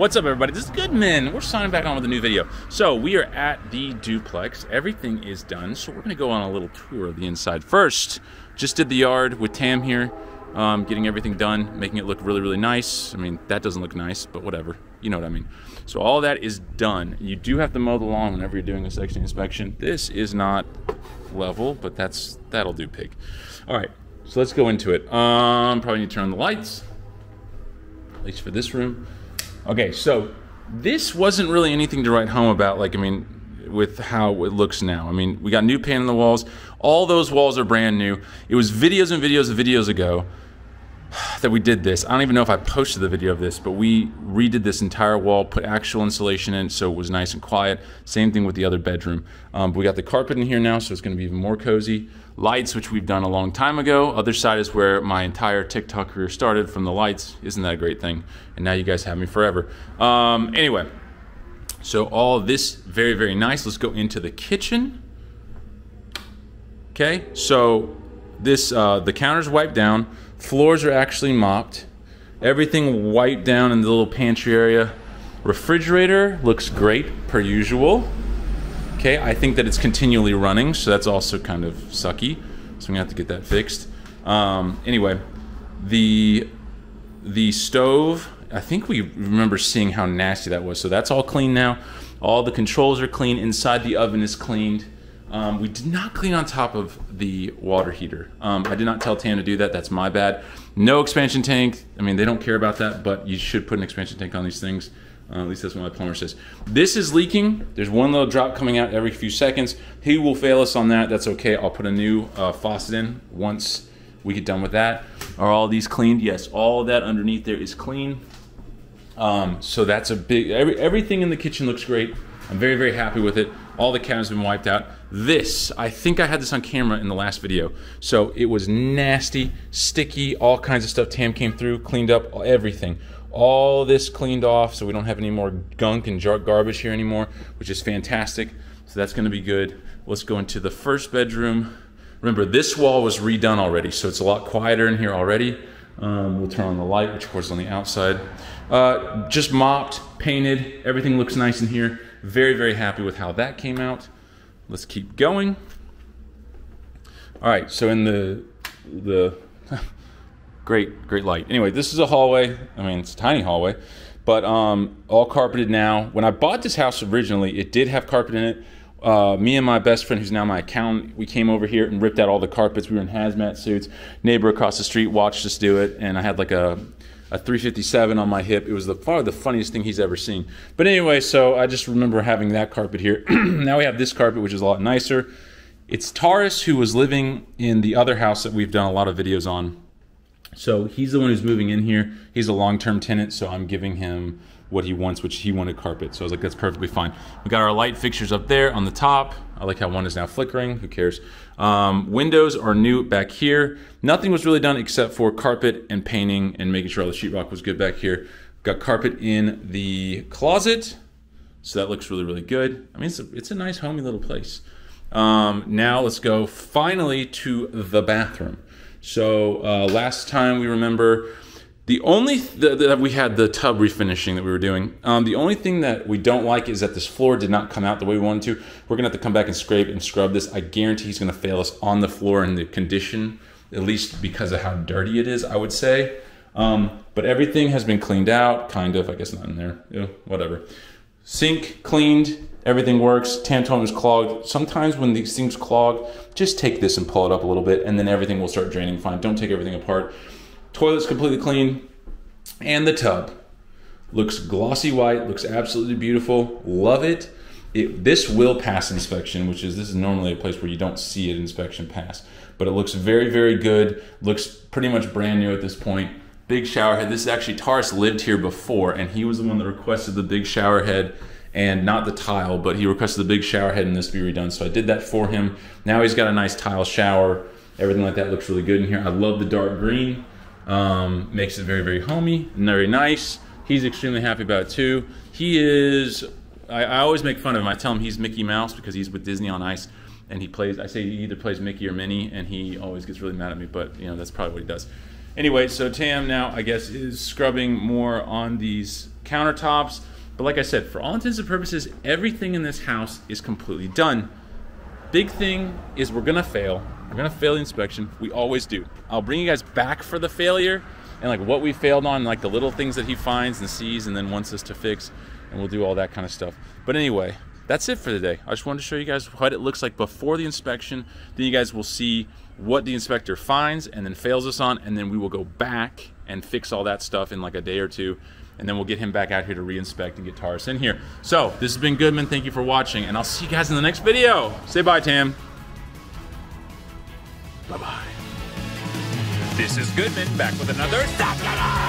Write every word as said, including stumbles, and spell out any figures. What's up, everybody? This is Goodman. We're signing back on with a new video. So we are at the duplex. Everything is done. So we're gonna go on a little tour of the inside first. Just did the yard with Tam here, um, getting everything done, making it look really, really nice. I mean, that doesn't look nice, but whatever. You know what I mean. So all that is done. You do have to mow the lawn whenever you're doing a section inspection. This is not level, but that's that'll do, pig. All right, so let's go into it. Um, probably need to turn on the lights, at least for this room. Okay, so this wasn't really anything to write home about, like, I mean, with how it looks now. I mean, we got new paint on the walls. All those walls are brand new. It was videos and videos and videos ago that we did this. I don't even know if I posted the video of this, but we redid this entire wall, put actual insulation in, so it was nice and quiet. Same thing with the other bedroom. Um, but we got the carpet in here now, so it's gonna be even more cozy. Lights, which we've done a long time ago. Other side is where my entire TikTok career started, from the lights. Isn't that a great thing? And now you guys have me forever. Um, anyway, so all this very, very nice. Let's go into the kitchen. Okay, so this uh, the counter's wiped down. Floors are actually mopped. Everything wiped down in the little pantry area. Refrigerator looks great, per usual. Okay, I think that it's continually running, so that's also kind of sucky. So I'm gonna have to get that fixed. Um, anyway, the, the stove, I think we remember seeing how nasty that was, so that's all clean now. All the controls are clean, inside the oven is cleaned. Um, we did not clean on top of the water heater. Um, I did not tell Tam to do that, that's my bad. No expansion tank, I mean, they don't care about that, but you should put an expansion tank on these things. Uh, at least that's what my plumber says. This is leaking, there's one little drop coming out every few seconds. He will fail us on that, that's okay. I'll put a new uh, faucet in once we get done with that. Are all these cleaned? Yes, all that underneath there is clean. Um, so that's a big, every, everything in the kitchen looks great. I'm very, very happy with it. All the cabinets have been wiped out. This, I think I had this on camera in the last video. So it was nasty, sticky, all kinds of stuff. Tam came through, cleaned up everything. All this cleaned off, so we don't have any more gunk and jar garbage here anymore, which is fantastic. So that's gonna be good. Let's go into the first bedroom. Remember, this wall was redone already, so it's a lot quieter in here already. Um, we'll turn on the light, which of course is on the outside. Uh, just mopped, painted, everything looks nice in here. Very, very happy with how that came out. Let's keep going. All right, so in the, the great, great light. Anyway, this is a hallway. I mean, it's a tiny hallway, but um, all carpeted now. When I bought this house originally, it did have carpet in it. Uh, me and my best friend, who's now my accountant, we came over here and ripped out all the carpets. We were in hazmat suits. Neighbor across the street watched us do it, and I had like a, a three fifty-seven on my hip. It was the, probably the funniest thing he's ever seen. But anyway, so I just remember having that carpet here. Now we have this carpet, which is a lot nicer. It's Taurus, who was living in the other house that we've done a lot of videos on. So he's the one who's moving in here. He's a long-term tenant, so I'm giving him what he wants, which he wanted carpet. So I was like, that's perfectly fine. We got our light fixtures up there on the top. I like how one is now flickering, who cares? Um, windows are new back here. Nothing was really done except for carpet and painting and making sure all the sheetrock was good back here. Got carpet in the closet. So that looks really, really good. I mean, it's a, it's a nice, homey little place. Um, now let's go finally to the bathroom. So uh, last time we remember, the only th that we had the tub refinishing that we were doing. Um, the only thing that we don't like is that this floor did not come out the way we wanted to. We're gonna have to come back and scrape and scrub this. I guarantee he's gonna fail us on the floor and the condition, at least because of how dirty it is, I would say. Um, but everything has been cleaned out, kind of, I guess not in there, yeah, whatever. Sink cleaned, everything works. Tam told me it was clogged. Sometimes when these things clog, just take this and pull it up a little bit and then everything will start draining fine. Don't take everything apart. Toilet's completely clean. And the tub looks glossy white, looks absolutely beautiful. Love it. It this will pass inspection, which is, this is normally a place where you don't see an inspection pass. But it looks very, very good. Looks pretty much brand new at this point. Big shower head. This is actually, Taurus lived here before and he was the one that requested the big shower head and not the tile, but he requested the big shower head and this be redone. So I did that for him. Now he's got a nice tile shower. Everything like that looks really good in here. I love the dark green. Um, makes it very, very homey, very nice. He's extremely happy about it too. He is, I, I always make fun of him. I tell him he's Mickey Mouse because he's with Disney on Ice. And he plays, I say he either plays Mickey or Minnie, and he always gets really mad at me, but you know, that's probably what he does. Anyway, so Tam now, I guess, is scrubbing more on these countertops. But like I said, for all intents and purposes, everything in this house is completely done. Big thing is we're gonna fail. We're gonna fail the inspection. We always do. I'll bring you guys back for the failure and like what we failed on, like the little things that he finds and sees and then wants us to fix, and we'll do all that kind of stuff. But anyway, that's it for the day. I just wanted to show you guys what it looks like before the inspection. Then you guys will see what the inspector finds and then fails us on, and then we will go back and fix all that stuff in like a day or two, and then we'll get him back out here to re-inspect and get Taurus in here. So this has been Goodman. Thank you for watching, and I'll see you guys in the next video. Say bye, Tam. Bye-bye. This is Goodman, back with another...